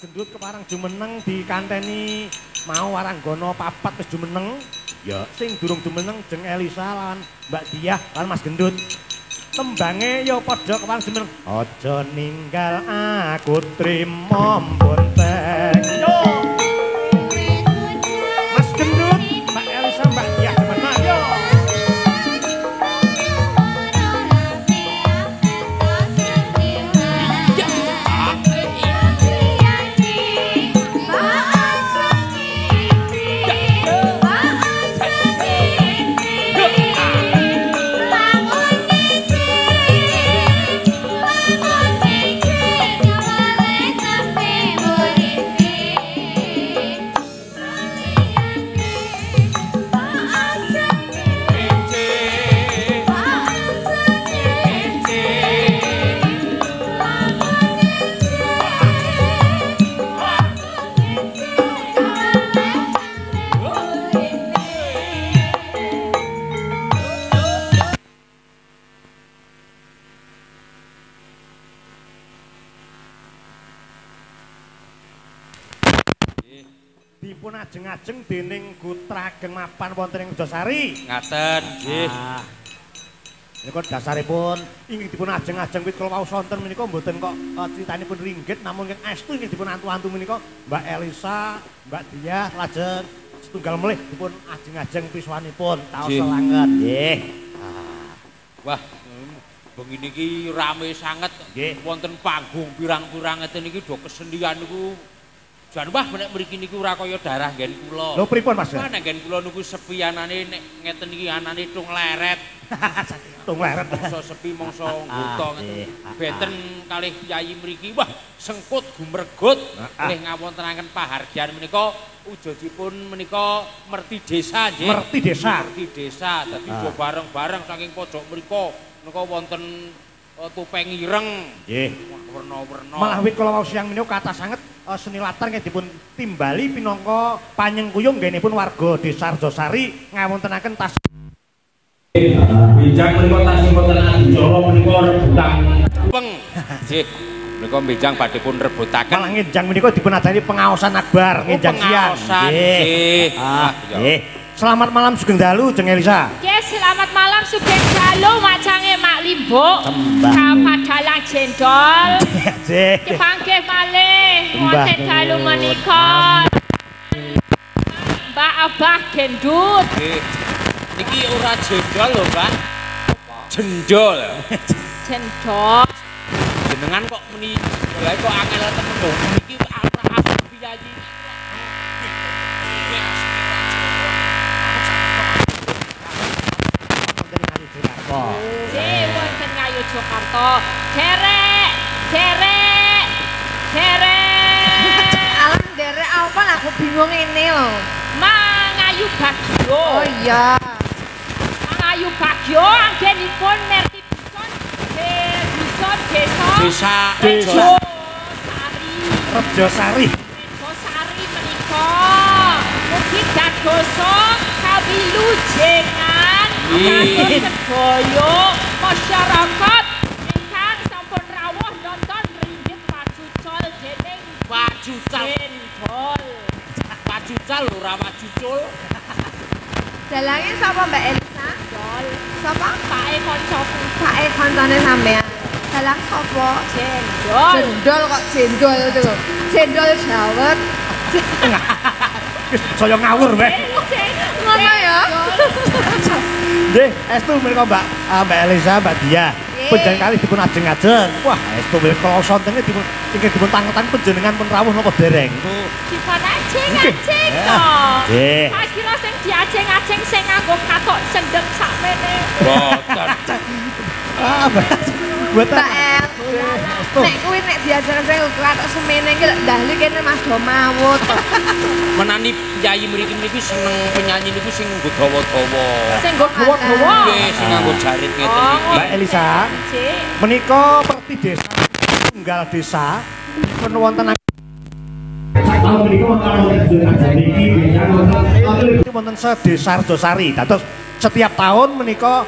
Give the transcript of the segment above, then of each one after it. gendut keparang jumeneng di kanteni mau waranggono papat wis jumeneng. Ya, sing durung jumeneng jeng Elisa lan Mbak Diah lan Mas Gendut. Tembange ya padha keparang jumeneng. Aja ninggal aku trimo mboten. Yo. Ajeng dening Gutrageng mapan wonten ing Rejosari. Ngaten nggih. Ah. Menika dasaripun ingkang dipun ajeng-ajeng wit kula waos wonten menika mboten kok critanipun ringgit namung ingkang astu ingkang dipun antu-antu menika Mbak Elisa, Mbak Diah lajeng setunggal melih dipun ajeng-ajeng piswanipun taun selanget. Nggih. Ah. Wah, bengi niki rame sanget. Wonten panggung pirang-pirang ngeten niki do kesenian niku. Jan wah menek mriki niku ora kaya daerah nggen kula. Lho pripun Mas? Wah nek nggen kula niku sepi anane nek ngeten iki anane tung leret. Tung leret mongso sepi mongso ngguto ngeten. Beten kalih Kyai mriki wah sengkut gumregut kalih ngawontenaken pahargyan menika ujudipun menika merti desa nggih. Merti desa. Merti desa dadi yo bareng-bareng saking pojok mriku menika wonten Topeng Ireng, warna-warna. Malah wit kalau siang ini kata sangat seni latar yang dipun timbali pinongko panyengkuyung gini pun warga desa Rejosari ngawontenaken tas. Bijang menika tasih boten ajara menika rebutan. Peng. Nggih. Menika bijang badhe pun rebutaken. Malah nginjang menika dipun ajari pengaosan akbar, nginjang siang. Nggih. Ah, nggih. Selamat malam Sugeng Dalu jeng Elisa. Yes, selamat malam Sugeng Dalu macange mak limbuk. Kapan dalang jendol. Dipanggih malih wonten dalu menika. Mbak Abah gendut. Niki ora jendol lho, Mbak. Jendol. Jendol. Jenengan kok muni lha kok angel temen lho. Niki apa piyayi? Wonten Ngayu Jakarta. Derek, derek, derek. Alam derek apa lah aku bingung ini loh. Mangayu Bagyo. Oh iya. Mangayu Bagyo anggenipun Merti Bison. Bison desa. Desa. Desa. Rejosari. Rejosari menika. Mugi dadosa kawilujengan. Kados sedaya masyarakat ingkang sampun rawuh nonton ringgit wajucal dening wajucal bol. Wajucal ora wajucul. Dalange sapa Mbak Elisa? Bol. Sapa? Pake kancaku. Pake kancane sampean. Dalang sapa? Jendol. Jendol kok jendol itu lho. Jendol jawet. Wis saya ngawur weh. Ngono ya. Nggih, estu menika Mbak Elisa, Mbak Diah. Panjenengan kali dipun ajeng-ajeng. Wah, estu menika sontene dipun ingkang dipun tangetan panjenengan pun rawuh napa dereng. Dipun ajeng-ajeng to. Nggih. Sakira sing diajeng-ajeng sing nganggo katok cendhek sakmene. Boten. Ah, boten. Bael. Nek kuwi nek diajeng-ajeng katok semene iki lho ndahli kene Mas do mawut. Menani Kyai mriki niku seneng penyanyi niku sing nggo dawa-dawa. Sing nggo dawa-dawa. Nggih, sing nggo jarit ngeten iki. Mbak Elisa. Menika perti desa tunggal desa pun wonten taun menika wonten desa Rejosari. Dados setiap tahun menika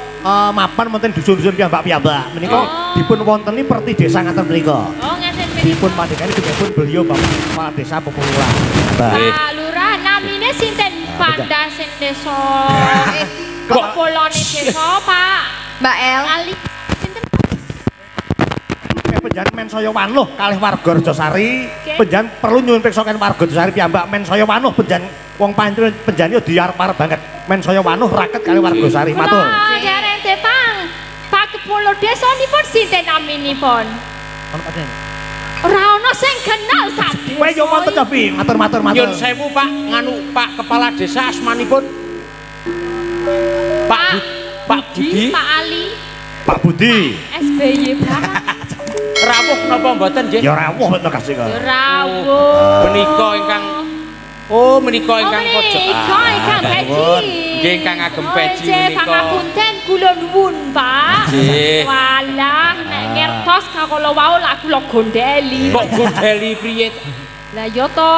mapan wonten dusun-dusun piyambak-piyambak. Menika dipun wonteni perti desa ngaten menika. Oh, ngaten. dipun panjenengan pun beliau Bapak Kepala Desa Pekulura. Pak Lurah namine sinten pandasen desa? Kok polone desa, Pak? Mbak El. Sinten? Panjenengan men saya wanuh kalih warga Rejosari. Panjenengan perlu nyuwun pirsa kan warga Rejosari piyambak men saya wanuh panjenengan wong pancen panjenengan yo diarep-arep banget. Men saya wanuh raket kalih warga Rejosari matur. Pulau desa ini pun sinten aminipun ora ana sing kenal sak desa. Kowe yo wonten tapi matur-matur. Nyun sewu Pak, nganu Pak Kepala Desa asmanipun Pak Budi, Pak Ali, Pak Budi. SBY Pak. Rawuh napa mboten nggih? Ya rawuh mboten kasih kok. Ya rawuh. Menika ingkang menika ingkang pojokan. Oh, ingkang Peci. Nggih ingkang agem Peci menika. Pangapunten kula nuwun, Pak. Walah nek ngertos kala wau lak kula gondeli. Kok gondeli priye? Lah ya to,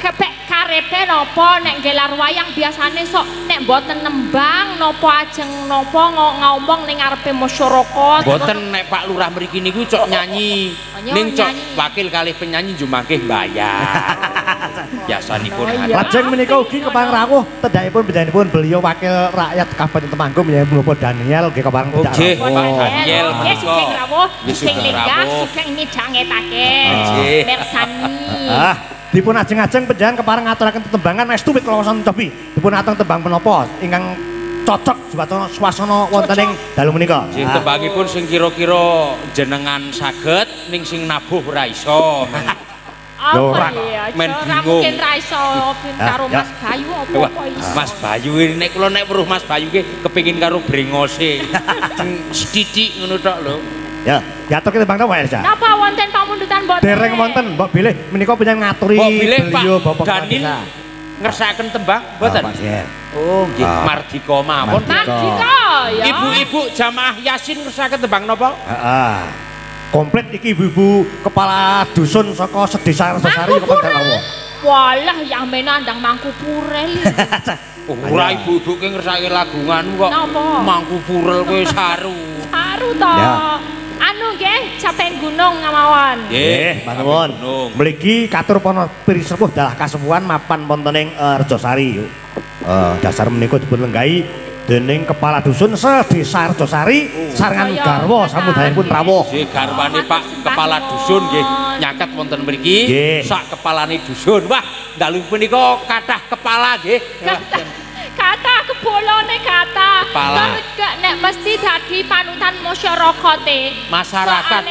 kepek karepe napa nek gelar wayang biasane sok nek mboten nembang napa ajeng napa ngomong ning ngarepe masyarakat. Mboten nek Pak Lurah mriki niku cok nyanyi. Ning cok wakil kalih penyanyi jumangkih mbayar. Biasanipun lajeng menika ugi kepang rawuh tedhakipun bedanipun beliau wakil rakyat Kabupaten Temanggung ya Bapak Daniel nggih kepang tedhak. Nggih Pak Daniel sugeng rawuh sing lenggah sugeng midhangetake. Nggih mersani. Ah dipun ajeng-ajeng panjenengan kepareng ngaturaken tetembangan estu wit kelawasan tepi. Dipun atur tembang menapa ingkang cocok suasana wonten ing dalu menika. Nggih tembangipun sing kira-kira jenengan saged ning sing nabuh ora iso. Apa ya, ora mungkin ra iso karo Mas Bayu apa iso. Mas Bayu nek kula nek weruh Mas Bayu ki kepengin karo brengose. Sithik ngono tok lho. Ya, diatur kita Bang Tawel Elsa. Napa wonten pamundutan mboten? Dereng wonten, mbok bilih menika panjenengan ngaturi beliau Bapak Danil ngersaken tembang mboten? Oh, nggih mardika mawon. Mardika ya. Ibu-ibu jamaah Yasin ngersaken tembang napa? Heeh. Komplit iki ibu-ibu kepala dusun saka sedesa Rejosari kok dawuh. Walah yang menandang mangku purel. Ora ibu-ibu ki ngersake lagungan kok mangku purel kowe saru. Saru to. Anu nggih capeng gunung mawon. Nggih, mawon. Mligi katur pono pirisepuh dalah kasepuhan mapan wonten ing Rejosari. Dasar menika dipun lenggahi dening kepala dusun sedesa Rejosari sarengan garwa samudayanipun rawuh. Nggih garwane Pak Kepala Dusun nggih nyaket wonten mriki sak kepalane dusun. Wah, dalu punika kathah kepala nggih. Kathah kebolone kathah. Kok nek mesti dadi panutan masyarakate. Masyarakat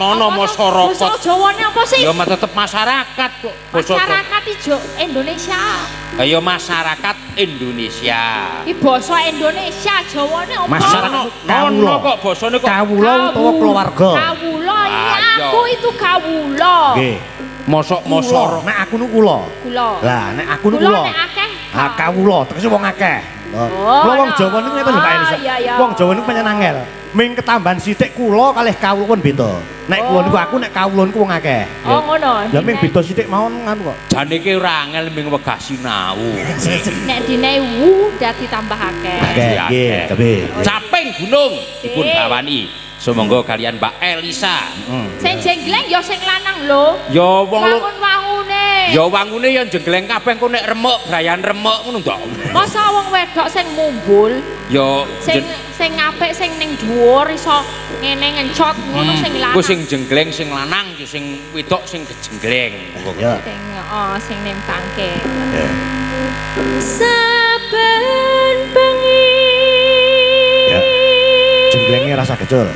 nono masyarakat. Basa Jawane apa sih? Ya tetep masyarakat kok. Masyarakat ijo Indonesia. Ayo masyarakat Indonesia. Iki basa Indonesia, Jawane apa? Masyarakat kawula kok basane kok. Kawula utawa keluarga. Kawula iki aku itu kawula. Nggih. Mosok-mosor nek aku niku kula. Lah nek aku niku kula. Ha kawula terus wong akeh. Kula wong Jawa niku ngeten lho Pak Elisa. Wong Jawa niku pancen angel. Ming ketambahan sithik kula kalih kawula pun beda. Nek kula niku aku nek kawula niku wong akeh. Oh ngono. Lah ming beda sithik mawon nganu kok. Jane iki ora angel ming wegah sinau. Nek dine wu dadi tambah akeh. Nggih, nggih. Caping gunung dipun bawani. Semoga kalian Mbak Elisa. Sing jenggleng ya sing lanang lho. Ya wong wangune. Ya wangune ya jenggleng kabeh engko nek remuk, brayan remuk ngono ndok. Masa wong wedok sing mumbul? Ya sing apik sing ning dhuwur iso ngene ngencot ngono sing lanang. Ku sing jenggleng sing lanang ki sing wedok sing kejenggleng. Ya. Heeh, sing nempangke. Saben bengi. Ya. Jengglenge rasa kecil.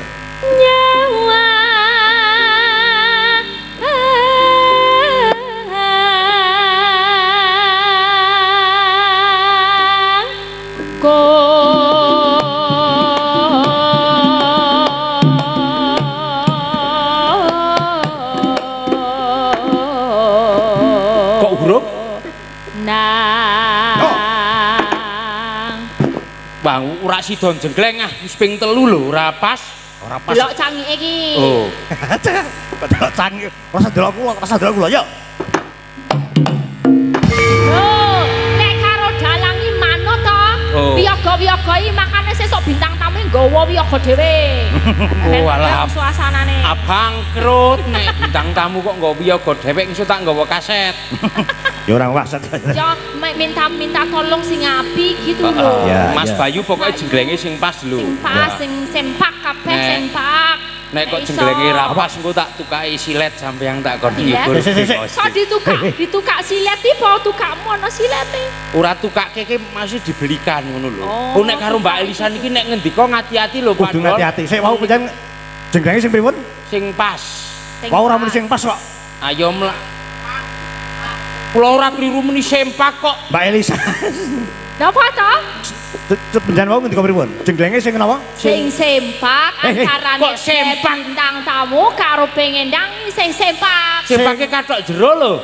Ora sida jenggleng ah wis ping 3 lho ora pas. Ora pas. Delok cangike iki. Oh. Delok cangike. Rasa delok kula, rasa delok kula yo. Oh, nek karo dalangi manut to. Wiyaga-wiyagai makane sesuk bintang tamu Gowo wi ojo dhewe. Walah suasanane. Abangkrut nek bintang tamu kok nggowo yoga dhewek iso tak nggawa kaset. Ya ora waset. Ya minta tolong sing apik gitu lho. Mas Bayu pokoknya jenglenge sing pas lho. Sing pas, sing sempak kabeh sempak. Nek kok jenglenge ra pas engko tak tukai silet sampeyan tak kon ngibur. Kok ditukak silet iki apa tukakmu ana silete? Ora tukake iki masih dibelikan ngono lho. Oh nek karo Mbak Elisa niki nek ngendika ngati-ati lho Pak. Kudu ngati-ati. Sik wau pancen jenglenge sing pripun? Sing pas. Wau ora muni sing pas kok. Ayo mlak. Kula ora kliru muni sempak kok. Mbak Elisa. Napa ta? Beneran mau ngerti kabar pun? Jenglenge sing kenapa? Sing sempak antarane sempak bintang tamu karo pengendang sing sempak. Sempake kathok jero lho.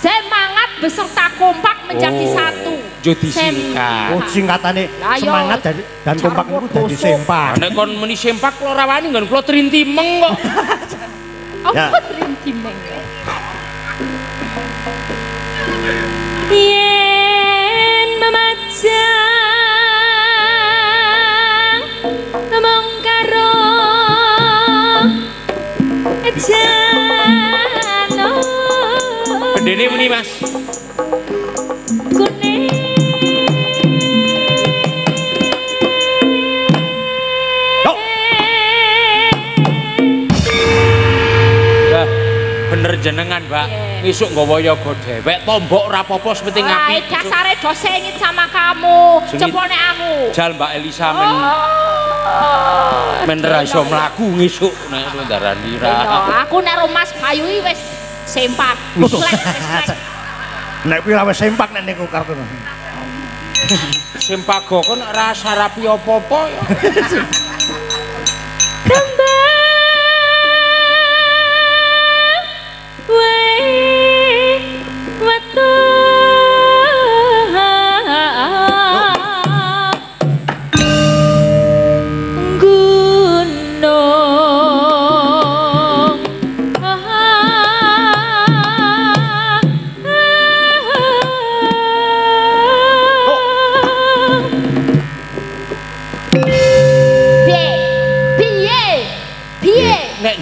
Semangat beserta kompak menjadi satu. Jodi singkat. Oh singkatane semangat dan kompak niku dadi sempak. Nek kon muni sempak kula ora wani nggon kula trintimeng kok. Apa trintimeng? Yen memaca Dene muni Mas. Kuning. Yo. Lah bener jenengan, Mbak. Isuk nggawa yoga dhewek tombok ora apa-apa penting apik. Lah dasare do sengit sama kamu, cepone aku. Jal Mbak Elisa men. Men ra iso mlaku ngisuk nek ndarani ra. Aku nek karo Mas Bayu wis sempak. Nek kuwi wis sempak nek niku kartu. Sempak kok nek ora sarapi apa-apa ya. Kembang wae watu.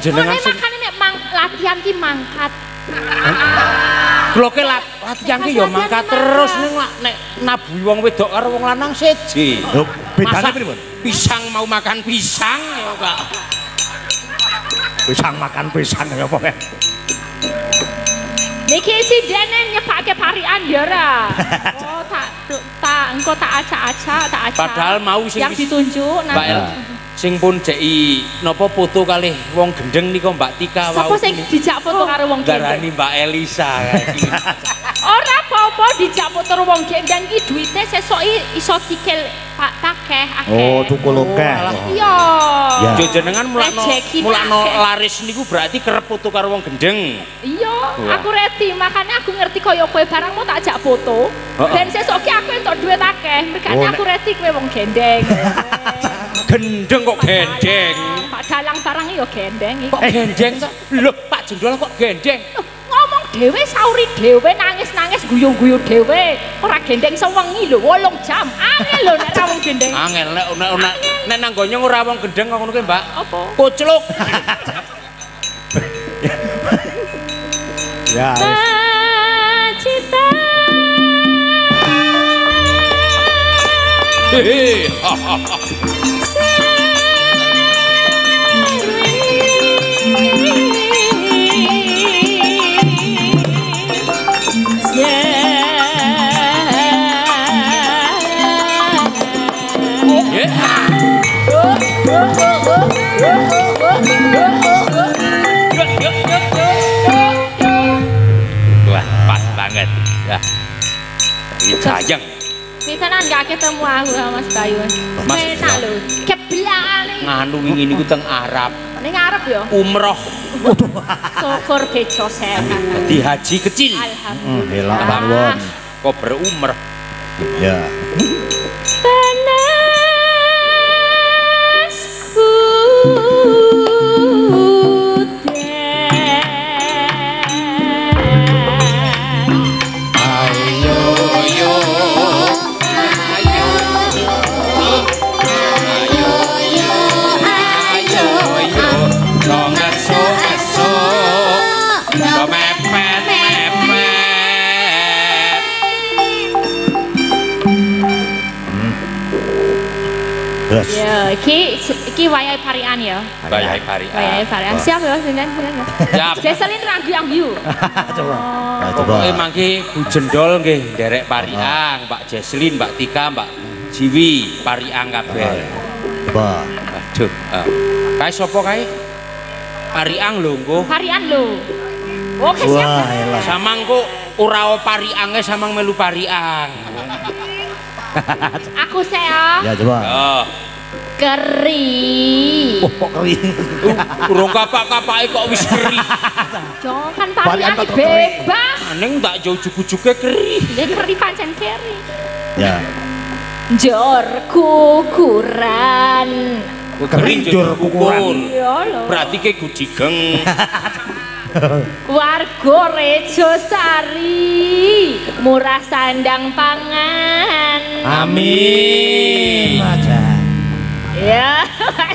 Jenengan makane nek latihan ki mangkat. Kloke latihan ki ya mangkat terus ning nek nabuhi wong wedok karo wong lanang siji. Lho bedane pripun? Pisang mau makan pisang ya kok. Pisang makan pisang ya apa ya? Niki sidene nyepake parian ya ora. Oh tak engko tak acak-acak. Padahal mau sing ditunjuk nang sing pun jeki napa foto kalih wong gendeng nika Mbak Tika wae. Sapa sing dijak foto karo wong gendeng? Darani Mbak Elisa iki. Ora apa-apa dijak foto karo wong gendeng iki duite sesuk iso sikil Pak takeh akeh. Oh, tukul akeh. Iya. Yo jenengan mulakno laris niku berarti kerep foto karo wong gendeng. Iya, aku reti, makane aku ngerti kaya kowe barangmu tak jak foto. Ben sesuk iki aku entuk duit akeh, merkane aku reti kowe wong gendeng. Gendeng kok gendeng. Pak Dalang barang yo gendeng. Kok gendeng to? Lho, Pak Jendol kok gendeng? Ngomong dhewe sauri dhewe nangis-nangis guyu-guyu dhewe. Ora gendeng sewengi lho 8 jam. Angel lho nek ra wong gendeng. Angel nek nang gonyong ora wong gendeng ngono kuwi, Mbak. Apa? Kucluk. Ya wis. Cita. Heh. Wah, pas banget. Ya. Ijayeng. Nitenan gak ketemu aku sama Mas Bayu. Enak lho. Kebelaan nganu wingi niku teng Arab. Ning Arab ya? Umroh. Syukur bejosen. Dadi haji kecil. Alhamdulillah. Mawon. Kok berumrah. Ya. Ayo Yes. Ya, iki wayai parian ya. Wayai parian. Wayai parian. Siap ya, Sinten? Siap. Jeselin ragi angyu. Coba. Coba. Mangke Bu Jendol nggih nderek parian, Mbak Jeselin, Mbak Tika, Mbak Jiwi, parian kabeh. Coba. Aduh. Kae sapa kae? Parian lho, Nggo. Parian lho. Oke, siap. Samang kok ora pariange samang melu parian. Aku saya. Ya coba. Oh. Keri. Oh, kok keri. Urung kapak-kapake kok wis keri. Yo kan parian bebas. Ning tak yo jujuke keri. Ya keri pancen keri. Ya. Njor kukuran. Keri njor kukuran. Berarti ke gudigeng. Warga Rejosari murah sandang pangan. Amin. Ya,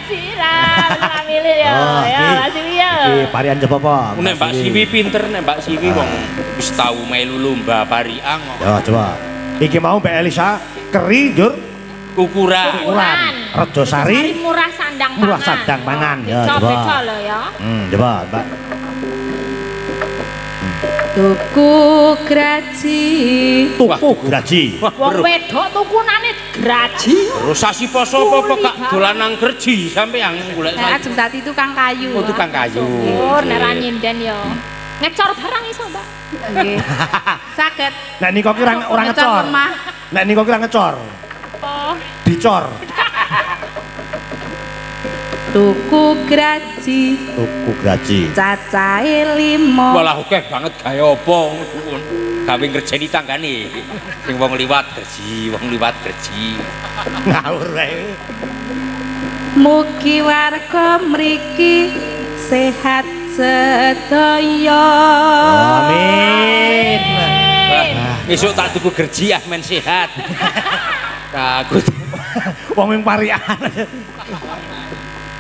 siram milih ya. Ya, Mbak Siwi ya. Iki parian coba apa? Nek Mbak Siwi pinter nek Mbak Siwi wong wis tau melu lomba parian kok. Ya, coba. Iki mau Mbak Elisa keri njur kukuran. Rejosari murah sandang pangan. Murah sandang pangan. Ya, coba. Coba, Mbak. Tuku graji. Wong wedok tukunane graji. Rusasi poso apa kok dolan nang gerji sampean golek saya. Nek jentati tukang kayu. Oh, tukang kayu. Syukur nek ra nyinden ya. Ngecor barang iso, Mbak. Nggih. Saget. Nek nika ki ora ngecor. Nek nika ki ora ngecor. Apa? Dicor. Tuku graji. Cacahe 5. Walah akeh banget gawe apa ngono. Gawe ngerjeni tanggane. Sing wong liwat gerji. Ngawur wae. Mugi warga mriki sehat sedaya. Amin. Besok tak tuku gerji ah men sehat. Takut. Wong ming parian.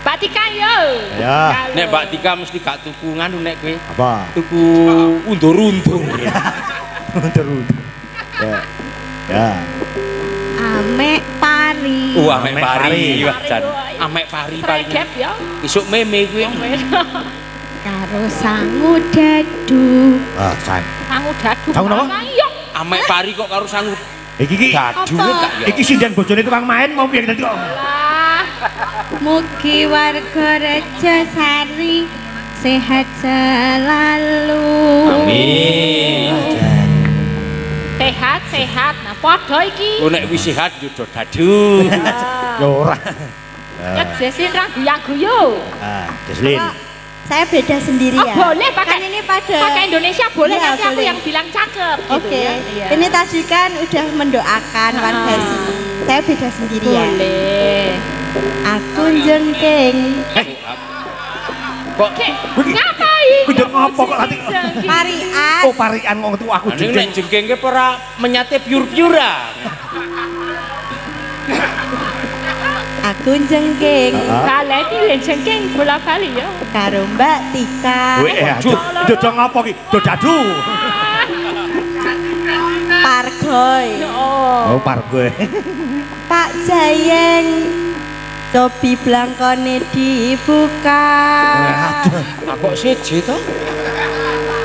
Mbak Tika yo. Ya. Nek Mbak Tika mesti gak tuku nganu nek kowe. Apa? Tuku undur-undur. Undur-undur. Ya. Ya. Amek pari. Amek pari. Amek pari paling. Isuk meme kuwi. Karo sangu dadu. Ah, sangu dadu. Sangu napa? Amek pari kok karo sangu. Iki dadu gak ya. Iki sinden bojone tukang main mau piye dadi kok. Mugi warga Rejosari sehat selalu. Amin. Sehat. Nah, padha iki. Nek wis sehat yo dadu. Yo ora. Ya Jeslin ra guyu-guyu. Ah, Jeslin. Saya beda sendiri ya. Oh, boleh pakai kan ini pakai Indonesia boleh ya, nanti boleh. Aku yang bilang cakep. Oke. Okay. Gitu ya. Ini tadi kan udah mendoakan warga sini. Saya beda sendiri boleh. Ya. Boleh. Aku jengking. Kok ngapain? Kudu ngopo kok lati? Parian. Oh, parian kok ngetu aku jengking. Nek jengking ki ora menyate piur-piuran. Aku jengking. Kaleh iki jengking bola-bali ya. Karo Mbak Tika. Dodo ngopo ki? Dodadu. Pargoy. Oh, pargoy. Pak Jayeng. Topi blangkone dibuka. Aku siji to.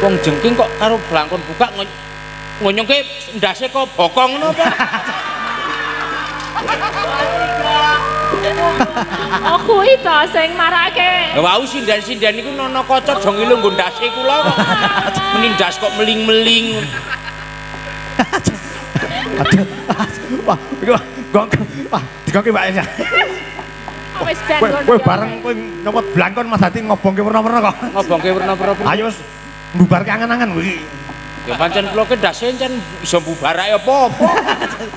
Wong jengking kok karo blangkon buka ngonyongke ndase kok bokong ngono apa? Oh kuwi to sing marake. Lha wau sinden-sinden niku nono kocok jo ngilu nggo ndase kula kok. Menindas kok meling-meling. Wah, digongke Mbak Elsa. Kowe bareng kowe nyopot blangkon Mas Hati ngobongke werna-werna kok. Ngobongke werna-werna. Ayo wis mbubarke angen-angen kuwi. Ya pancen kula ki ndase encen iso mbubarake apa-apa.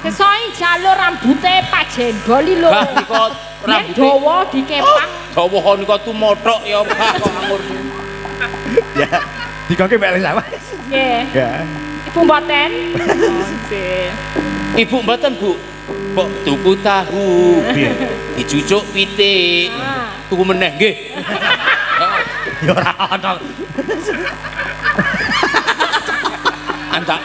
Kesoi jalur rambute Pak Jendoli lho. Kok rambut dawa dikepak. Dawa nika tumothok ya Pak kok ngur. Ya, digongke Mbak Elsa. Nggih. Ya. Ibu mboten. Ibu mboten, Bu. Mbok tuku tahu dicucuk pitik tuku meneh nggih ya ora ana antak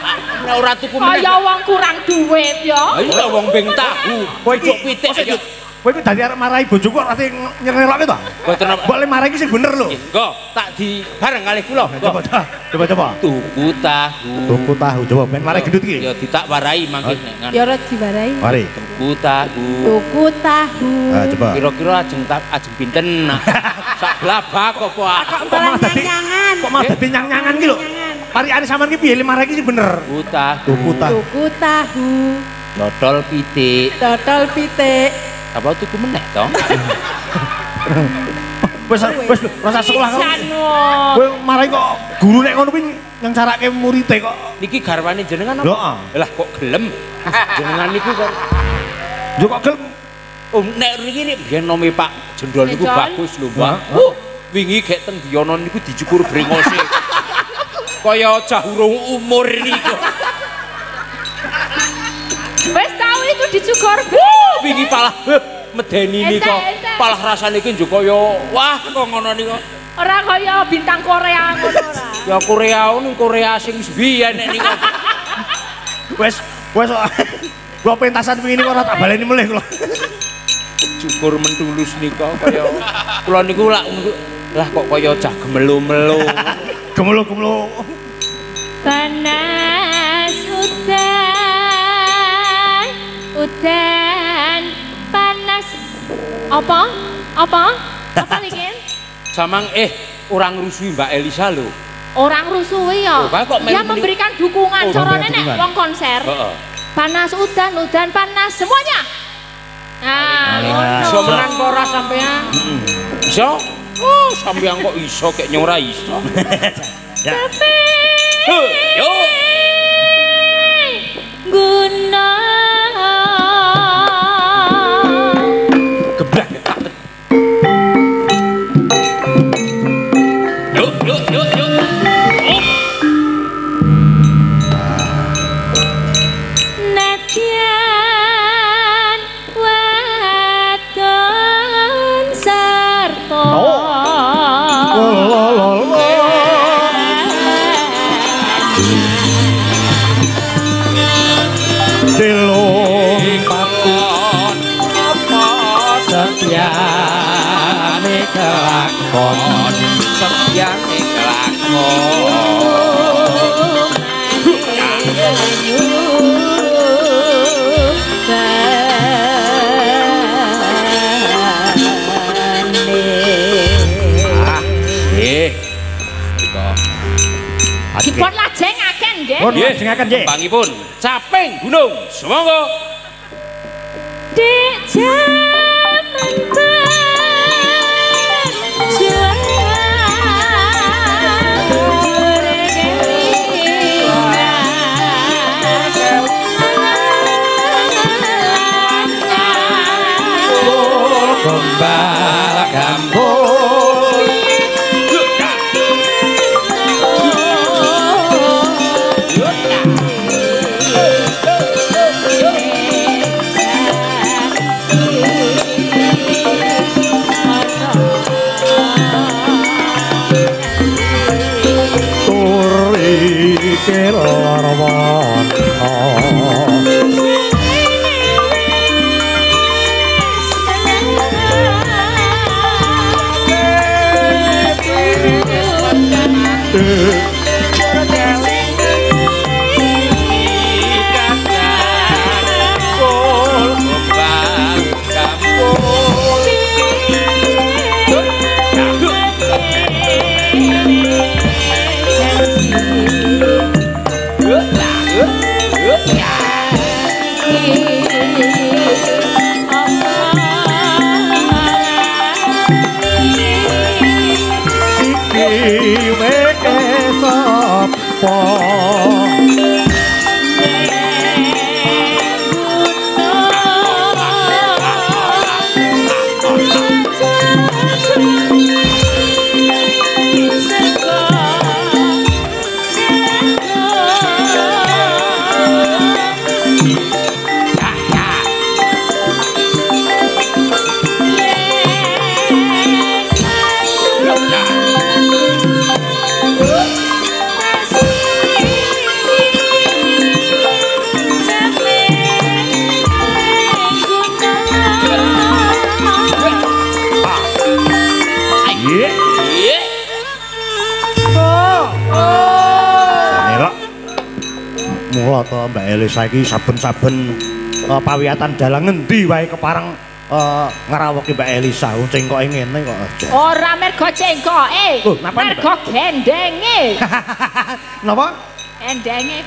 ora tuku meneh kaya wong kurang duit ya iya wong ping tahu kowe cucuk pitik Kowe iki dadi arek marahi bojoku kok ati nyerelokke to? Mboten napa. Mbok le marahi iki sing bener lho. Engko tak di bareng kalih kula. Coba. Tuku tahu coba ben marahi gendut iki. Ya ditak warahi mangke nek. Ya ora diwarahi. Mari. Tuku tahu. Ah coba. Kira-kira ajeng pinten nak. Sak blabak apa kok malah dadi nyang-nyangan iki lho. Parikane sampean iki piye le marahi iki sing bener? Tuku tahu. Dodol pitik. Apa tuku meneh to? Wis rasa sekolah kok. Kowe marahi kok guru nek ngono kuwi ngencarake murite kok. Niki garwane jenengan apa? Lah kok gelem. Jenengan niku kok. Yo kok gelem. Nek riki biyen nome Pak Jendol niku bagus lho, Pak. Wingi gek teng Diyono niku dicukur brengose. Kaya cah urung umur niku. Wes tau iku dicukur. Wingi palah medeni niku. Palah rasane iki njuk kaya wah kok ngono niku. Ora kaya bintang Korea ngono ora. Ya Korea sing biyen nek niku. Wes kok pentasan wingi ora tak baleni melih kula. Cukur mentulus niku kaya kula niku lah kok kaya cah gemelo-melo. Gemelo. Panas udan panas apa lagi? Samang orang rusuhi Mbak Elisa lho. Orang rusuhi ya. Dia memberikan dukungan corone nek wong konser. Panas udan panas semuanya. Nah, iso menang apa ora sampean? Iso? Sampean kok iso kek nyora iso. Ya. Yo. Dipun lajeng aken nggih. Pun lajengaken nggih. Pangipun caping gunung. Sumangga. Dik kula to Mbak Elisa iki saben-saben pawiatan dalang ngendi wae kepareng ngarawoki Mbak Elisa. Cengkoke ngene kok aja. Ora mergo cengkoke. Mergo gendenge. Napa? Endenge.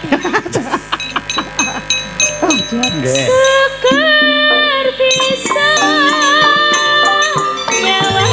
Seger bisa nyawa.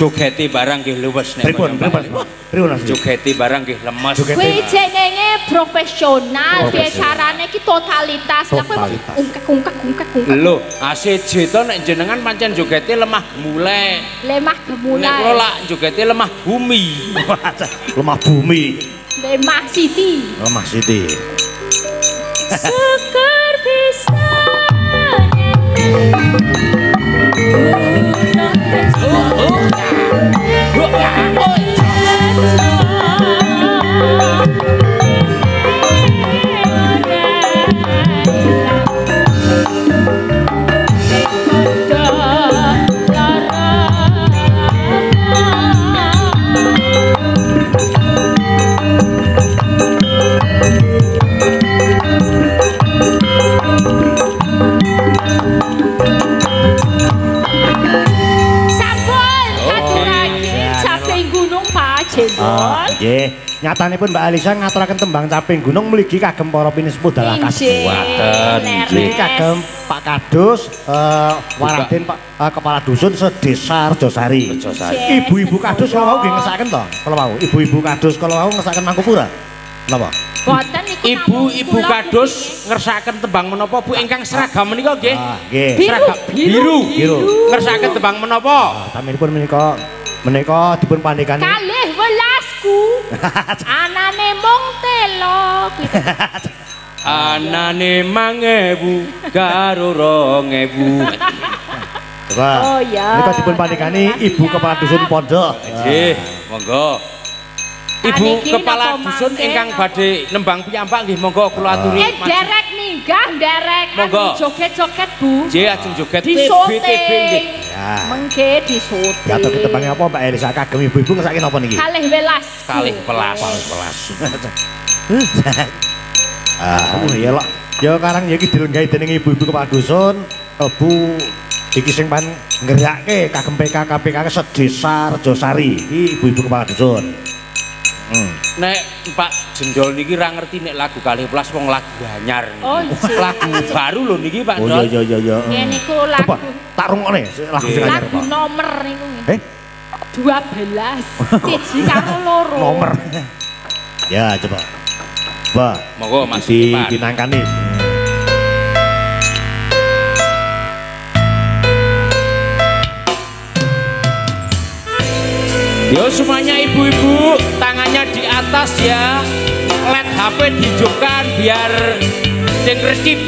Jogeti barang nggih luwes nek jogeti barang nggih lemes. Kuwi jenenge profesional, piye carane iki totalitas. Ungkek-ungkek. Lho, ACJ to nek jenengan pancen jogeti lemah gemulai. Lemah gemulai. Nek kula lak jogeti lemah bumi. Lemah bumi. Lemah siti. Lemah siti. Seger bisa. Nggih, nyatanipun Mbak Elisa ngaturaken tembang Caping Gunung mligi kagem para pinis budal akas. Waten nggih kagem Pak Kadus, Waradin Pak Kepala Dusun Sedesa Rejosari. Ibu-ibu Kadus kala wau nggih ngesaken to? Kala wau ibu-ibu Kadus kala wau ngesaken Mangkupura. Napa? Boten niku ibu-ibu Kadus ngersaken tembang menapa Bu ingkang seragam menika nggih? Seragam biru. Ngersaken tembang menapa? Taminipun menika dipun pandhekani. Kalih welasku. Anane mung telo. Anane 2000 karo 2000. Oh ya. Menika dipun pandhekani Ibu Kepala Dusun Pondok. Nggih, monggo. Ibu Kepala Dusun ingkang badhe nembang piyambak nggih monggo kula aturi. Derek ninggah derek joget-joget Bu. Nggih ajeng joget TBTB nggih. Mengke disote. Gatot tembang apa Mbak Elisa kagem ibu-ibu ngesake napa niki? Kalih welas. Kalih pelas. Ah, ya lho. Ya karang ya iki dilenggahi dening ibu-ibu Kepala Dusun. Bu iki sing pan ngerake kagem PKKPK sedesa Rejosari iki ibu-ibu kepala dusun. Nek Pak Jendol niki ra ngerti nek lagu 12 wong lagu anyar niki. Oh, lagu baru lho niki Pak Jendol. Oh iya iya iya. Nggih niku lagu. Tak rungokne lagu sing anyar. Lagu nomor niku. 12. Siji karo loro. Nomor. Ya coba. Wah, monggo Mas ditinangkani. Yo semuanya ibu-ibu, tangannya di atas ya. LED HP dihidupkan biar dengredip.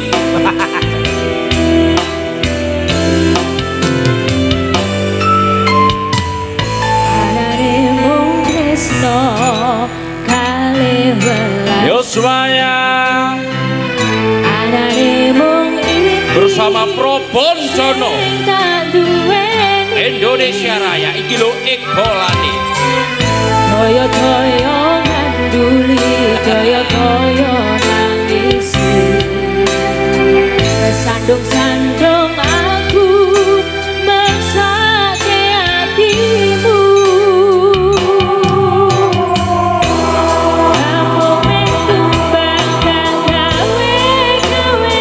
Yo semuanya bersama Probonjono Indonesia Raya iki lho ekolane toyo toyo nganduli toyo toyo nangisi sandung-sandung aku mengsake hatimu kampung tumbang gawe dhewe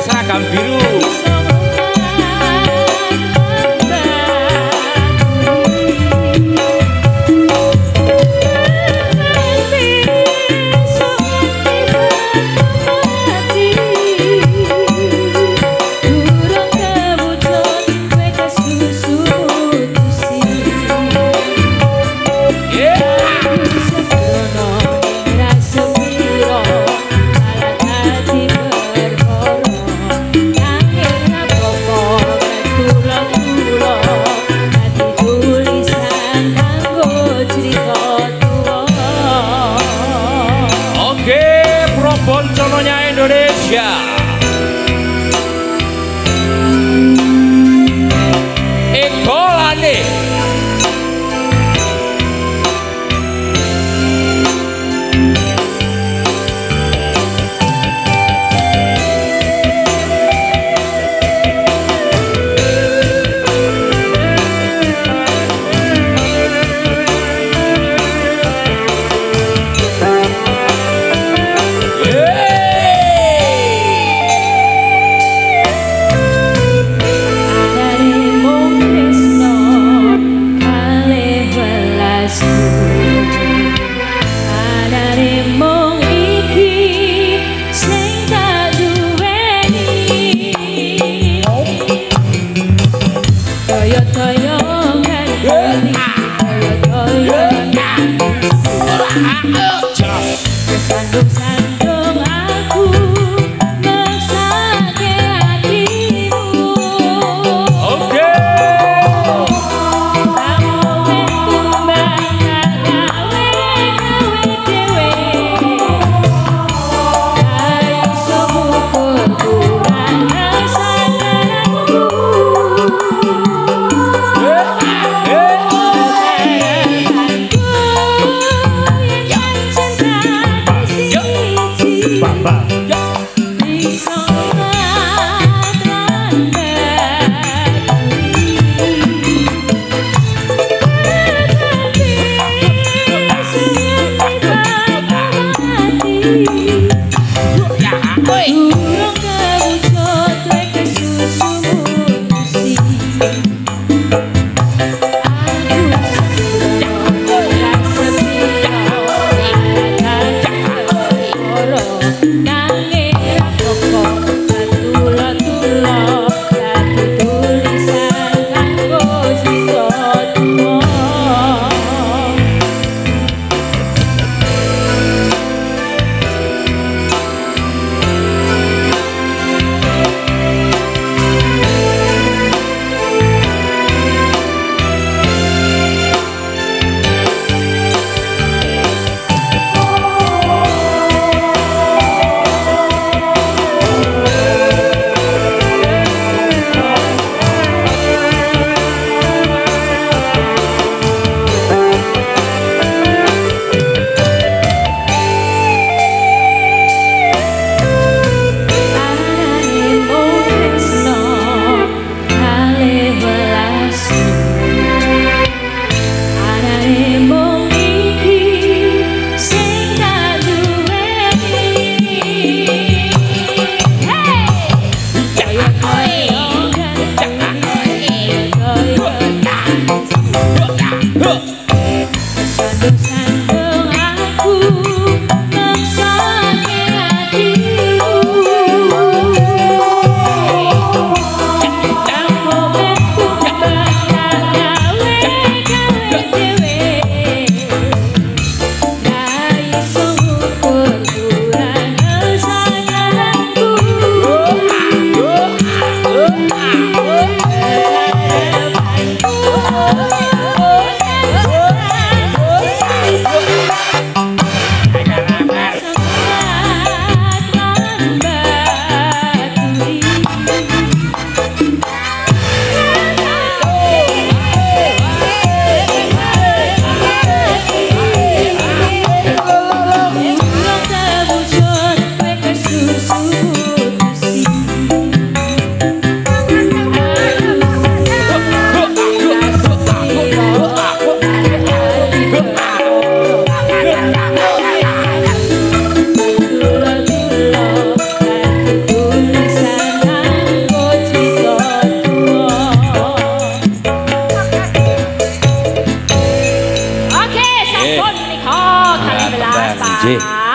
seragam biru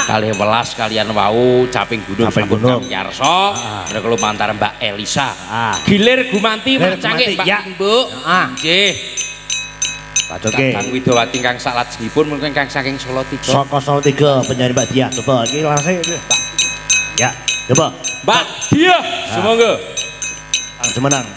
kalih welas kalian wau caping gunung sampun kami yarsa menika lumantar Mbak Elisa. Gilir gumanti macangke Pak Ibu. Nggih. Kakang Widowati ingkang salajengipun menika ingkang saking Solo 3. Saka Solo 3 penyanyi Mbak Diah. Coba iki lase Pak. Ya, coba Mbak Diah. Semoga langsung menang.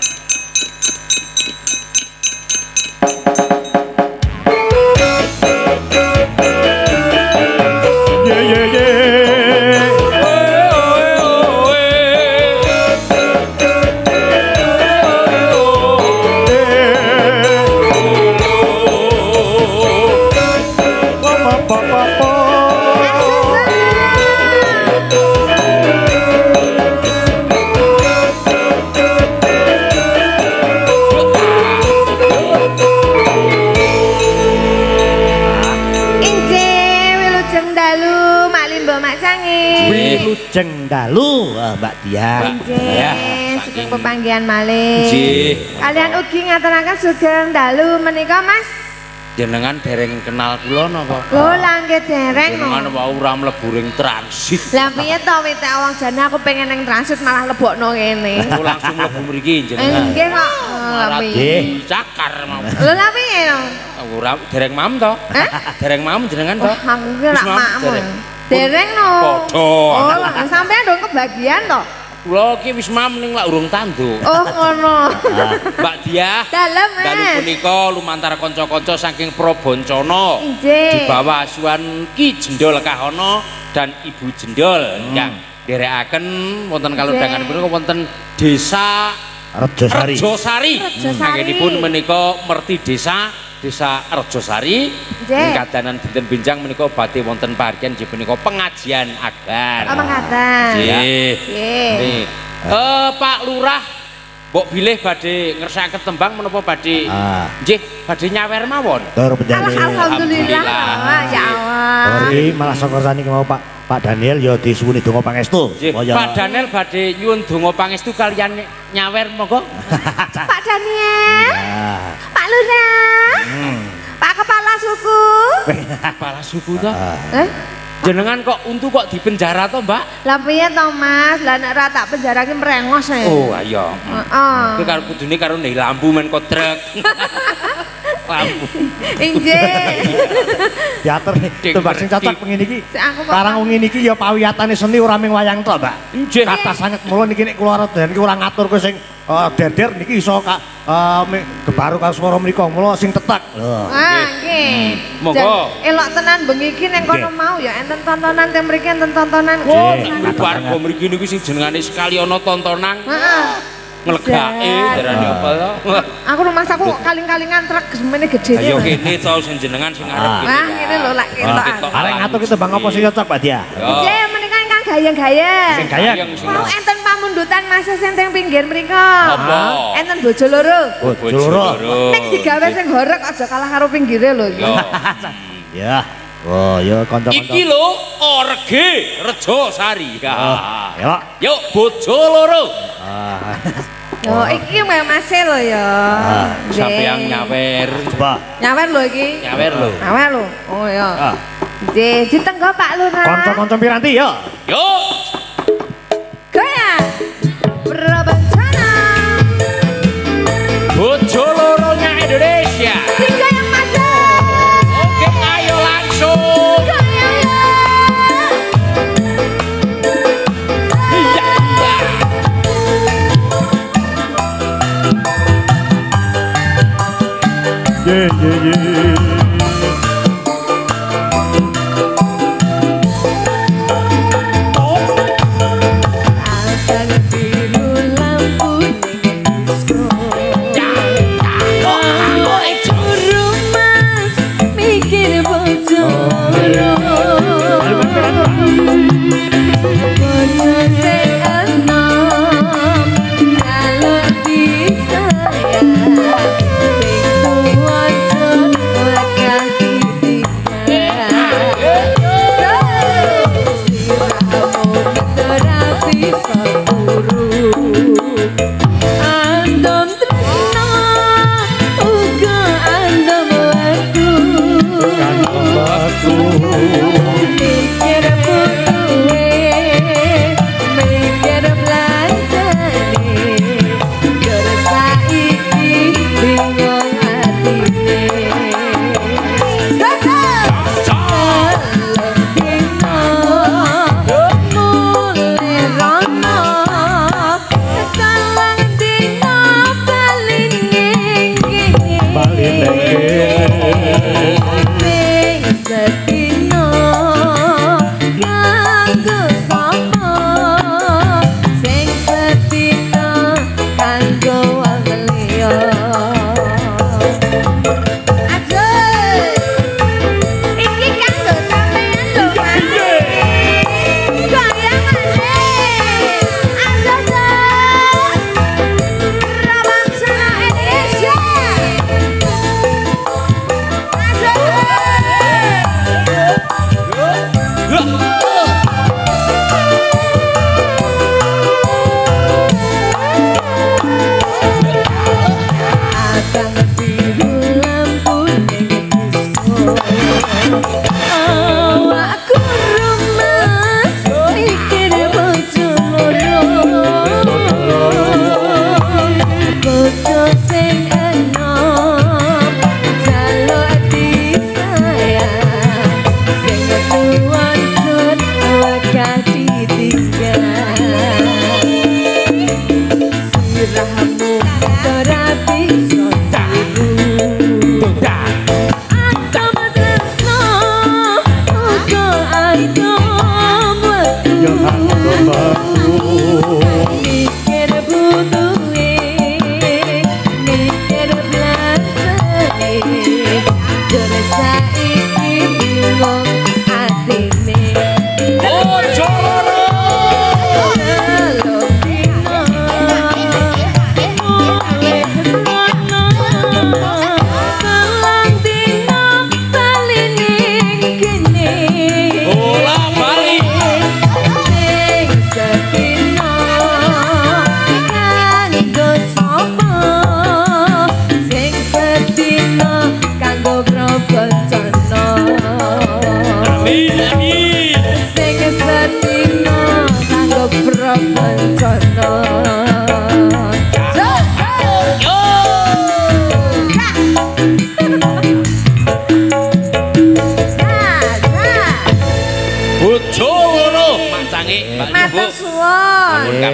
Jeng dalu Mbak Diah. Nggih, sugeng pepanggihan malih. Kalian ugi ngaturaken sugeng dalu menika Mas. Jenengan dereng kenal kula napa? Lho, lah nggih dereng. Jenengan wae ora mlebu ring transit. Lah piye to wetek wong jane aku pengen ning transit malah lebokno ngene. Aku langsung mlebu mriki jenengan. Nggih kok. Nggih, cakar mawon. Lho lha piye to? Ora dereng mam to? Dereng mam jenengan to? Aku ki lak makmu. Dereng no. Oh, sampean dong kebagian toh. Kula iki wis mamning lak urung tanduk. Oh, ngono. Mbak Diah. Dalem Mas. Dalu punika lumantar kanca-kanca saking Proboncana. Di bawah asuhan Ki Jendol Kahana dan Ibu Jendol ingkang nderekaken wonten kalodhangan punika wonten Desa Rejosari. Rejosari. Anggenipun menika merti Desa Rejosari kadanan dinten benjang menika badhe wonten pahargyan nggih menika pengajian agar. Oh, pengajian. Nggih. Nggih. Pak Lurah mbok bilih badhe ngersakaken tembang menapa badhe? Nggih, badhe nyawer mawon. Alhamdulillah. Ya Allah. Ori malah sakersani kemawon Pak Daniel ya disuwuni donga pangestu. Pak Daniel badhe nyuwun donga pangestu kalian nyawer monggo. Pak Daniel. Pak Lurah. Pak Kepala Suku. Kepala Suku toh? Jenengan kok untu kok dipenjara toh, Mbak? Lah piye toh, Mas? Lah nek ora tak penjara ki merengos ae. Oh, ayo. Heeh. Kuwi karo kudune karo ndek lampu men kotrek. Lampu. Inggih. Teater tembang sing cocok ngene iki. Karang ngene iki ya pawiyatane seni ora mung wayang tok, Mbak. Inggih. Kata sanget mulo niki nek kula redan ki ora ngatur kowe sing derder niki iso gebaru karo swara mriku mulo sing tetek. Lho. Ah, nggih. Monggo. Elok tenan bengi iki ning kono mau ya enten tontonan ten mriki enten tontonan. Oh, warga mriki niku sing jenengane sekali ana tontonan. Heeh. Nglegake derane apa to? Aku rumahku kaling-kalingan trek gemene gedene. Ayo kene to sing jenengan sing arep kene. Ah, ngene lho lak ketok. Arek ngatur ki tembang apa sing cocok Pak Diah? Nggih, menika ingkang gayeng-gayeng. Sing gayeng. Mau enten pamundutan masa sing teng pinggir mrika. Enten bojo loro. Bojo loro. Nek digawe sing horeg aja kalah karo pinggire lho. Ya. Oh ya kanca-kanca. Iki lho orge Rejosari. Ya. Yuk bojo loro. Oh iki memase lho ya. Sampeyan nyawer. Coba. Nyawer lho iki. Nyawer lho. Nyawer lho. Oh ya. Nggih, ditenggo Pak Lurah. Kanca-kanca piranti ya. Yuk. Goya. Proboncana. Bojo loronya Indonesia.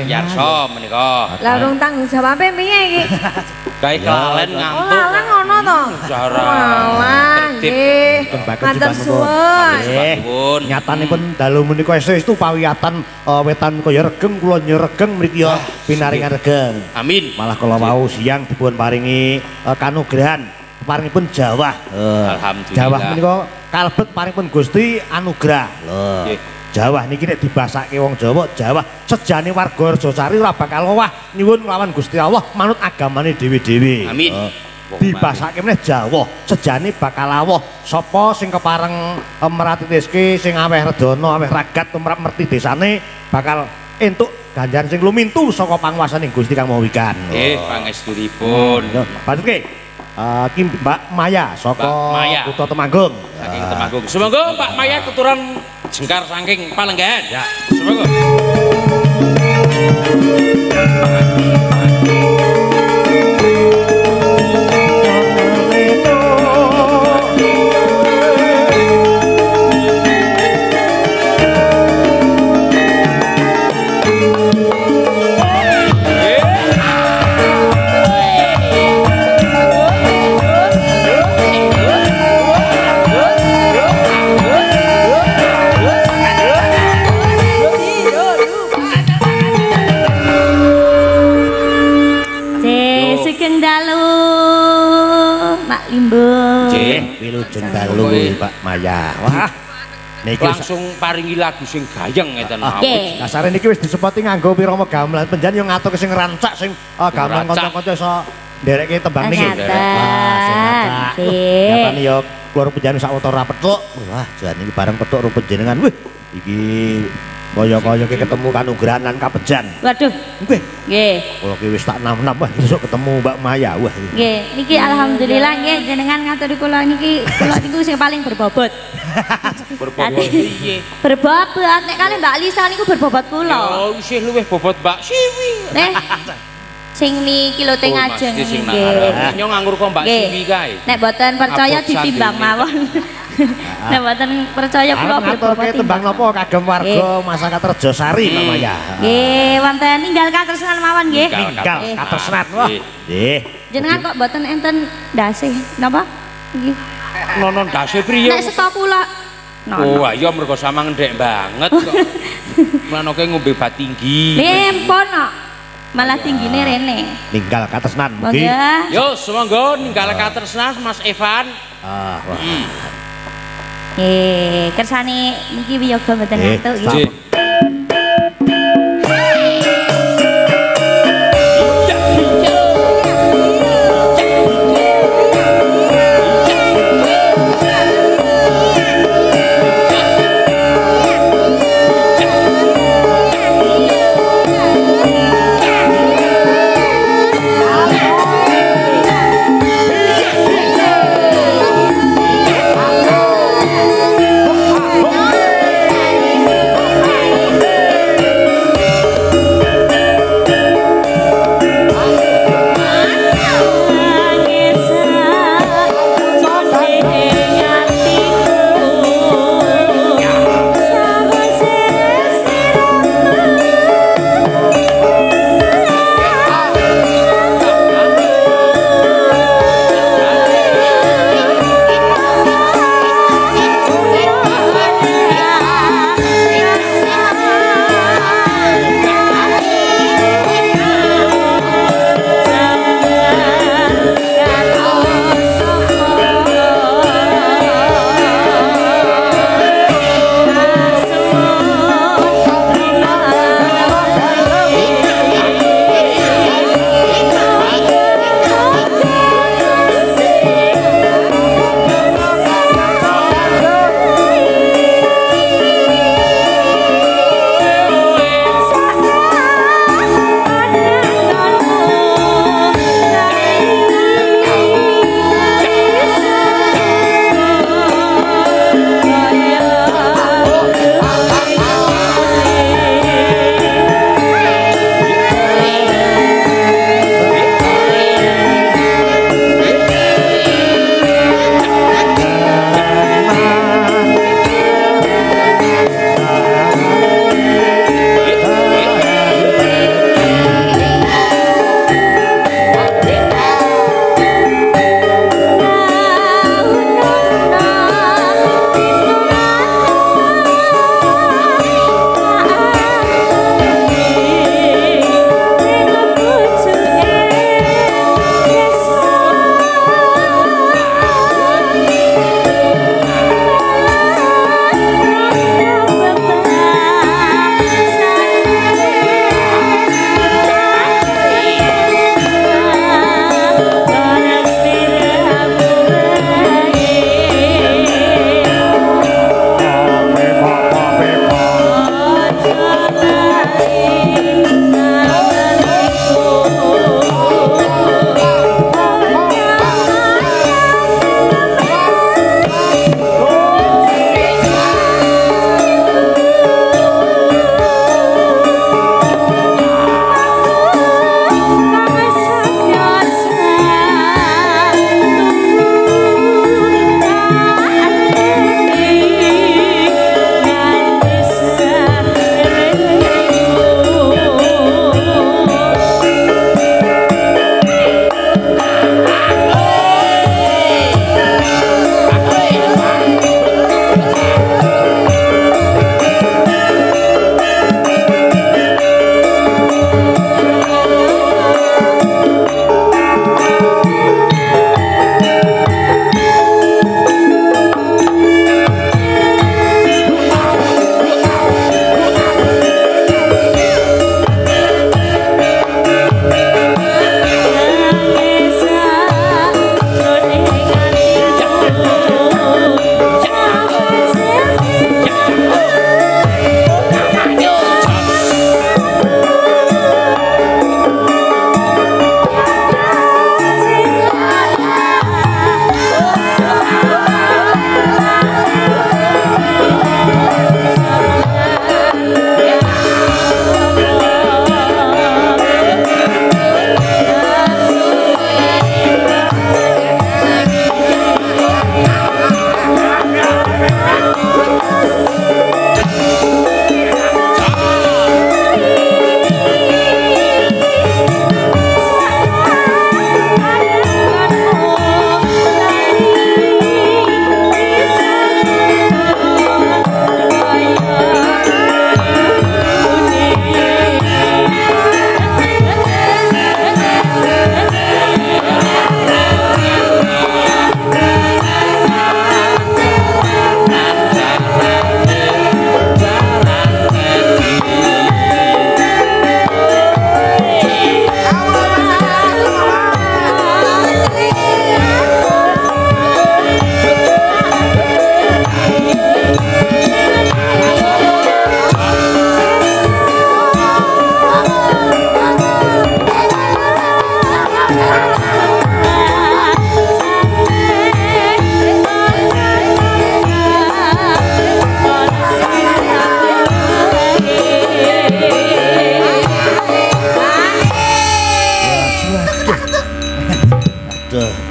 Yarso menikah. Lalu tanggung jawabnya piye iki? Kayak kelalen ngantuk. Kelalen ngono to. Kelalen nggih. Matur suwun. Nyatanipun dalu menika esuk pawiyatan wetan kaya regeng kula nyeregeng mriki ya pinaringan regeng. Amin. Malah kala wau siang dipun paringi kanugrahan paringipun jawah. Alhamdulillah. Jawah menika kalebet paringipun Gusti anugrah. Lho. Jawah niki nek dibasake wong Jawa, Jawah sejane warga Rejosari ora bakal owah nyuwun lawan Gusti Allah manut agamane dewi-dewi. Amin. Dibasake meneh Jawah sejane bakal awah. Sapa sing kepareng merati rezeki sing aweh redana, aweh ragat tumrap merti desane bakal entuk ganjaran sing lumintu saka panguwasaning Gusti Kang Maha Wigan. Nggih, pangestunipun. Patutke Kim Mbak Maya saka Kutha Temanggung. Saking Temanggung. Sumangga Pak Maya keturunan Jengkar saking Palenggahan. Ya, sumangga. Wilujeng dalu Pak Maya. Wah. Niki langsung paringi lagu sing gayeng ngeten mawon. Dasare niki wis disepoti nganggo wirama gamelan. Panjen yo ngatur sing rancak sing gamelan kanca-kanca iso ndereke tembang niki. Wah, sing ngatani yo kula panjenengan sak wata ra petuk. Wah, jan iki bareng petuk rupa jenengan. Wih, iki kaya-kaya ketemu kanugrahan lan kabejan. Waduh. Nggih. Nggih. Kula ki wis tak nam-nam wah besok ketemu Mbak Maya. Wah. Nggih, niki alhamdulillah nggih jenengan ngaturi kula niki kula niku sing paling berbobot. Berbobot piye? Berbobot nek kali Mbak Lisa niku berbobot kula. Oh, isih luwih bobot Mbak Siwi. Neh. Sing niki lho teng ajeng nggih. Nyo nganggur kok Mbak Siwi kae. Nek mboten percaya ditimbang mawon. Nah, mboten percaya kula berbagai tembang napa kagem warga masyarakat Rejosari Pak Maya. Nggih, wonten ninggal katresnan mawon nggih. Ninggal katresnan. Wah. Nggih. Jenengan kok mboten enten ndasih napa? Nggih. Nono ndasih priye? Nek seta kula. Oh, iya mergo samang ndek banget kok. Mlanoke ngombe bat tinggi. Nggih, pon kok. Malah tinggine rene. Ninggal katresnan nggih. Yo, sumangga ninggal katresnan Mas Evan. Ah, wah. Kersane niki wiyoga mboten entuk nggih.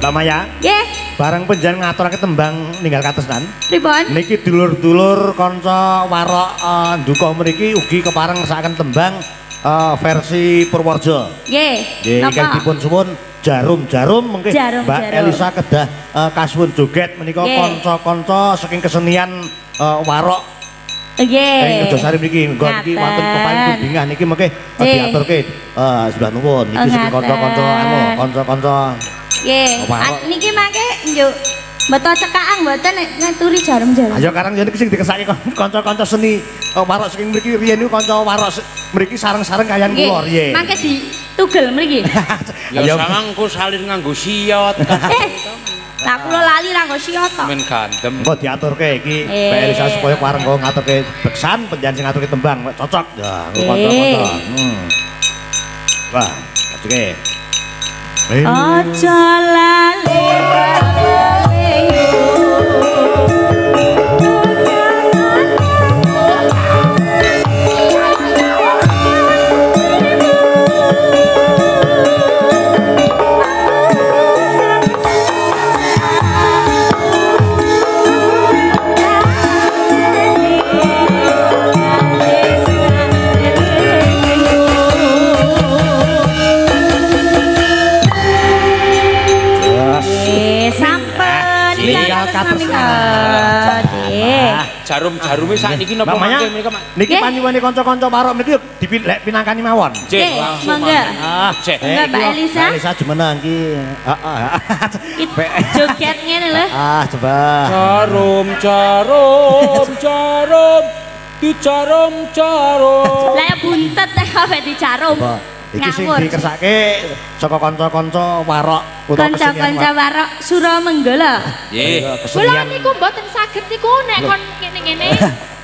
Lama ya? Nggih. Bareng panjenengan ngaturake tembang ninggal katresnan. Pripun? Niki dulur-dulur kanca warok duka mriki ugi kepareng ngersakaken tembang versi Purworejo. Nggih. Nggih, ingkang dipun suwun jarum-jarum mengke Mbak Elisa kedah kasuwun joget menika kanca-kanca saking kesenian warok. Nggih. Rejosari mriki nggon iki wonten pepain budingah niki mengke diaturke sembah nuwun niki saking kanca-kanca anu kanca-kanca nggih, niki mangke njuk beto cekakan mboten ngaturi jarum-jarum. Ayo karang yen iki sing dikesake kanca-kanca seni warok saking mriki riyen niku kanca warok mriki sareng-sareng kalian kula riyen. Mangke ditugel mriki. Ya samangku salin nganggo siot. Lah kula lali nganggo siot to. Men gandem. Engko diaturke iki Mbak Elisa supaya pareng kok ngaturke beksan penjan sing ngaturke tembang cocok. Ya kanca-kanca. Wah, oke. Ojo lali kowe. Jarum-jarumnya saat ini nopo mangke mereka niki panjuwane kanca-kanca warok niki dipilih pinangkani mawon. Nggih, monggo. Nggih, Mbak Elisa. Mbak Elisa jumeneng iki. Heeh. Joget ngene lho. Ah, coba. Jarum-jarum dijarum-jarum. Lah buntet kabeh dijarum. Iki sing dikersake saka kanca-kanca warok utawa kanca-kanca warok Suramanggala. Nggih. Kula niku mboten saged niku nek kon ngene-ngene.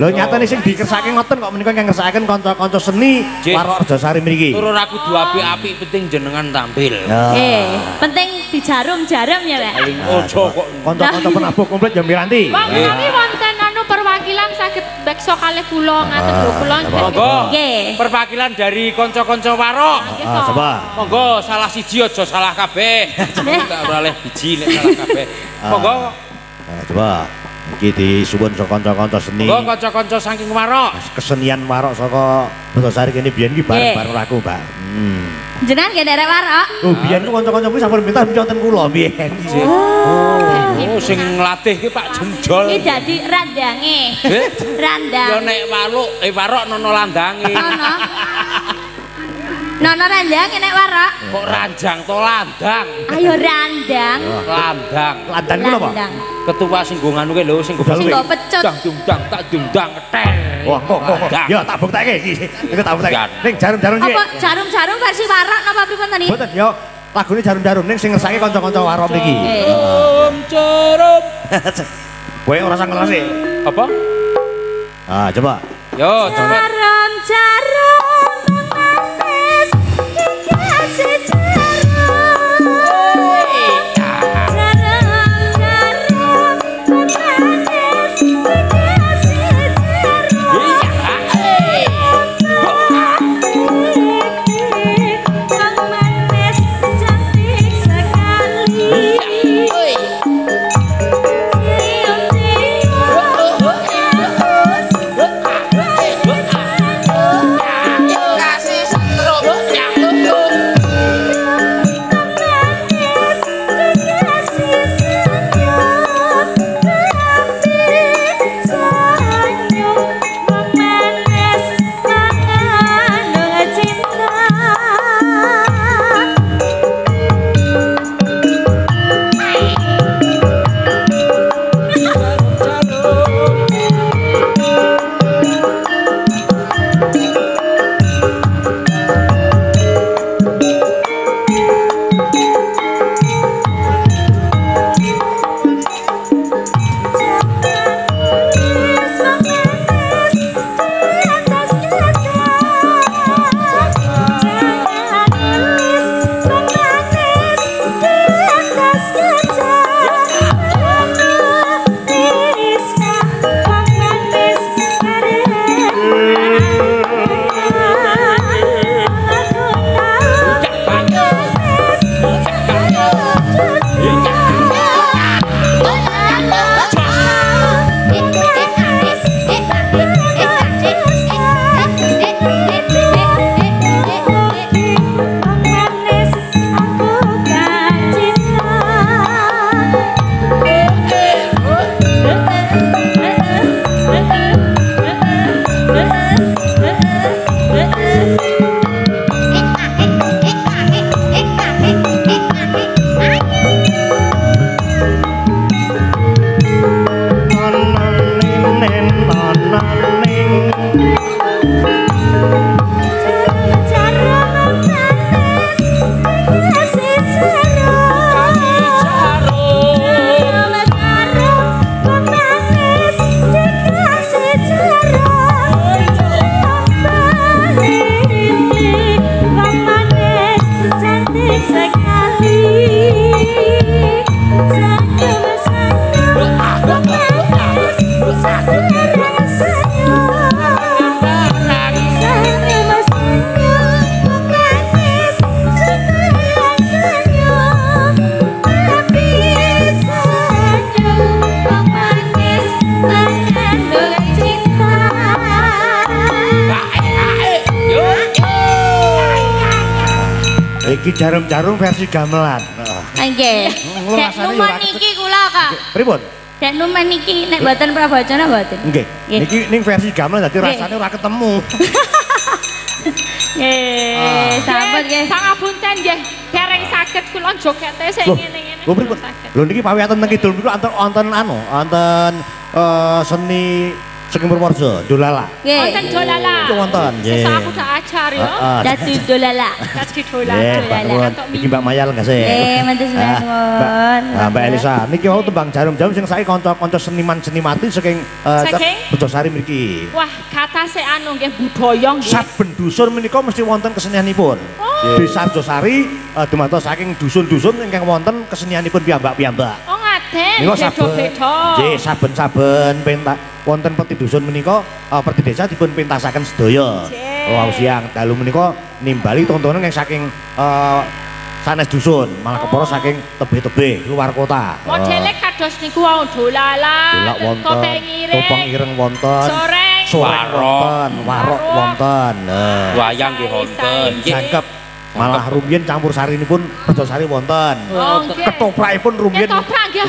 Lho nyatane sing dikersake ngoten kok menika ingkang ngersakaken kanca-kanca seni warok Rejosari mriki. Turun aku duwe apik-apik penting jenengan tampil. Nggih. Penting dijarum-jarum ya, Pak. Ojo kok kanca-kanca penabuh komplit ya Merti. Nggih. Wonten anu perwakilan saged beksa kalih kula ngaten lho kula. Nggih. Perwakilan dari kanca-kanca warok. Ah, coba. Monggo salah siji aja salah kabeh. Tak boleh biji nek salah kabeh. Monggo. Coba. Iki disuwun saka kanca-kanca seni. Monggo kanca-kanca saking warok. Kesenian warok saka Rejosari kene biyen iki bareng-bareng aku, Mbak. Jenengan nggih derek warok? Oh, biyen ku kanca-kanca kuwi sampun minta conten kula biyen. Oh, sing nglatih ki Pak Jendol. Iki dadi randange. Randang. Yo nek warok nono landange. Nono. Nono ranjang enek warok. Kok ranjang to landang. Ayo randang. Landang. Landang ku lho, Pak. Ketua sing nggo nganu ki lho sing go pecut. Dang tak dundang ketel. Wah, kok. Ya tak bukteke iki. Iku tak bukteke. Ning jarum-jarum iki. Apa jarum-jarum versi warok napa pripun tani? Mboten yo. Lagune jarum-jarum ning sing ngersake kanca-kanca warok mriki. Jarum. Kowe ora sang ngelase. Apa? Ah, coba. Yo, jarum-jarum. iki jarum-jarum versi gamelan. Nggih. Nek numen iki kula, Kak. Pripun? Nek numen iki nek mboten prabacana mboten. Nggih. Niki ning versi gamelan dadi rasane ora ketemu. Nggih, sampun nggih. Pangapunten nggih. Dereng saged kula jogete sing ngene-ngene. Lho pripun? Lho niki pawiyaten teng kidul niku wonten anu, wonten seni saking Purworejo, dolala. Wonten dolala. Wonten. Sesuk aku dak ajar yo. Dadi dolala. Dadi dolala. Iki Mbak Mayal enggak sih? Nggih, matur nuwun. Mbak Elisa, niki wau tembang jarum-jarum sing saiki kanca-kanca seniman-senimati saking Rejosari mriki. Wah, kata se anu nggih budaya nggih. Saben dusun menika mesti wonten kesenianipun. Desa Rejosari dumados saking dusun-dusun ingkang wonten kesenianipun piyambak-piyambak. Oh, ngaten. Beda-beda. Nggih, saben-saben pentas wonten peti dusun menika peti desa dipun pentasaken sedaya. Wau siang dalu menika nimbali tontonan yang saking sanes dusun, malah keporo saking tebe-tebe luar kota. Modele kados niku wau dolala, Topeng Ireng. Topeng Ireng wonten. Soreng. Warok wonten. Wayang nggih wonten. Cakep. Malah rumiyin campur sarinipun Rejosari wonten. Ketoprakipun rumiyin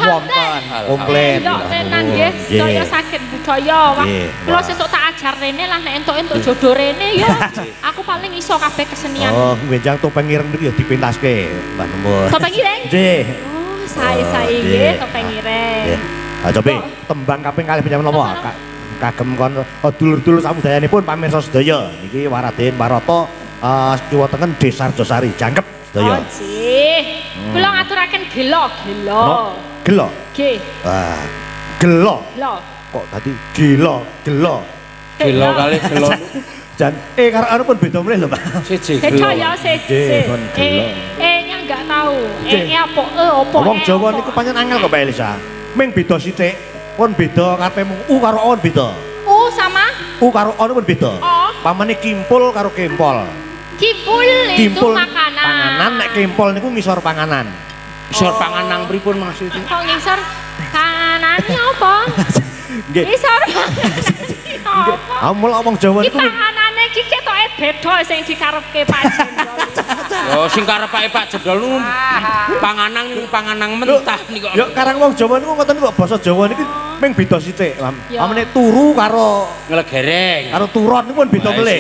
wonten. Komplit. Tenan nggih, sedaya saged budaya. Kula sesuk tak ajar rene lah nek entuk-entuk jodoh rene ya. Aku paling iso kabeh kesenian. Oh, ngenjang Topeng Ireng niku ya dipentaske, Mbah Nembur. Topeng Ireng? Nggih. Oh, sae-sae nggih Topeng Ireng. Ha coba tembang kaping kalih menyang menapa, Kak? Kagem kon dulur-dulur samudayanipun pamirsa sedaya. Niki Waraden Waroto kiwa tengen Desa Rejosari jangkep sedaya. Oh nggih. Kula ngaturaken gelo. Gelo. Nggih. Ah, gelo. Gelo. Kok tadi gelo. Gelo kali gelo. Jan karo pun beda meneh lho, Pak. Siji gelo. Beda ya siji. Nya enggak tahu. Apa opo. Wong Jawa niku pancen angel kok, Pak Elisa. Ming beda sithik, pun beda karepmu karo on beda. U sama? U karo on pun beda. Pamane kimpul karo kempol. Kimpul itu makanan. Panganan nek kempol niku ngisor panganan. Ngisor panganan pripun maksudipun? Kok ngisor panganane apa? Nggih. Ngisor. Apa? Amul wong Jawa niku panganane iki ketoke beda sing dikarepke Pak Jendol. Lho sing karepake Pak Jendol niku panganan niku panganan mentah niku. Yo karang wong Jawa niku ngoten kok basa Jawa niku ming beda sithik. Amene turu karo nglegereng. Karo turon niku pun beda meleh.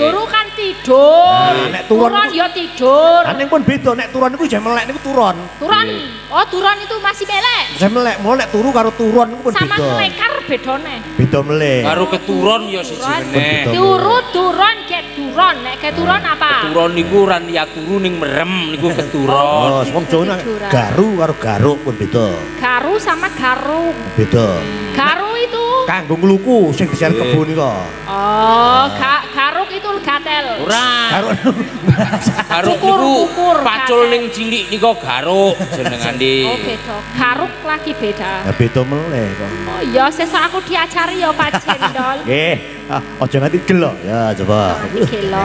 Turu kan tidur. Nek turon ya tidur. Ane pun beda nek turon niku jek melek niku turon. Turon. Oh, turon itu masih melek. Jek melek, mule nek turu karo turon niku pun beda. Sama nglekar bedone. Beda meleh. Karo keturon ya siji meneh. Turu turon keturon. Nek keturon apa? Keturon niku ora niat turu ning merem niku keturon. Oh, wong Jawa garu karo garuk pun beda. Garu sama garuk. Beda. Garu itu kanggo ngluku sing disian kebon niku. Oh, garuk itu gatel. Ora. Garuk niku pacul ning cilik niku garuk jenengane. Oh, beda. Garuk lagi beda. Ya beda meneh kok. Oh, ya sesuk aku diajari ya Pak Jendol. Nggih. Aja nganti gelo. Ya coba. Gelo.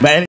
Mbak Eli.